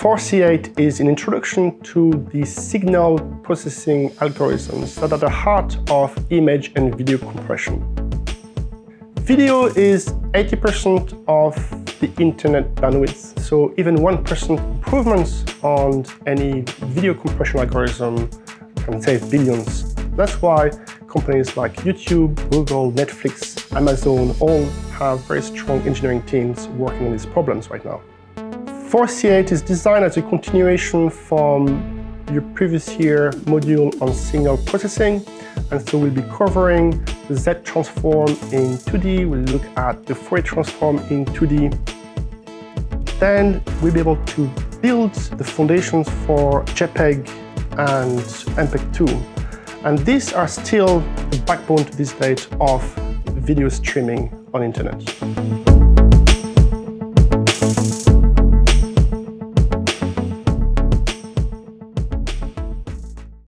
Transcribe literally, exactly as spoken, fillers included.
four C eight is an introduction to the signal processing algorithms that are the heart of image and video compression. Video is eighty percent of the internet bandwidth, so even one percent improvements on any video compression algorithm can save billions. That's why companies like YouTube, Google, Netflix, Amazon all have very strong engineering teams working on these problems right now. four C eight is designed as a continuation from your previous year module on signal processing, and so we'll be covering the Z transform in two D, we'll look at the Fourier transform in two D. Then we'll be able to build the foundations for JPEG and M P E G two. And these are still the backbone to this date of video streaming on internet.